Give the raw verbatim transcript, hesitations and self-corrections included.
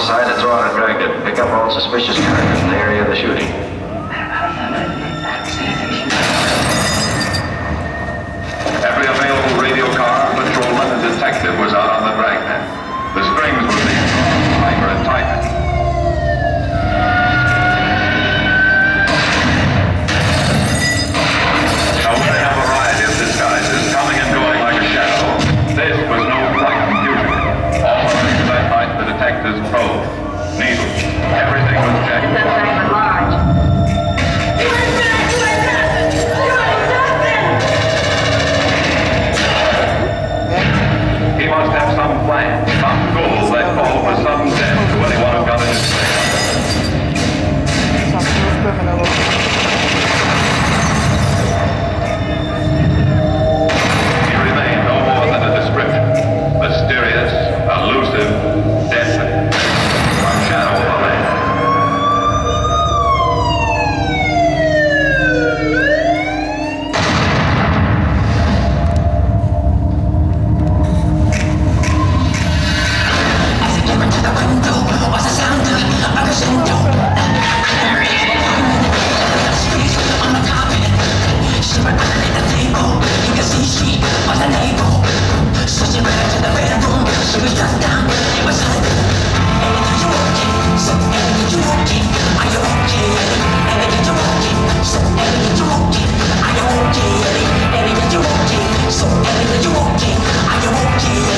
the side and throw out and dragged it. Pick up all suspicious characters in the area of the shooting. Every available radio car, patrolman, and detective was out on the dragnet. The strings were being drawn tighter and tighter. A wide variety of disguises coming and going like a shadow. This was no light confusion. All running that night, the detectives probed, needles, everything was checked. So, Ellie, are you okay? Are you okay?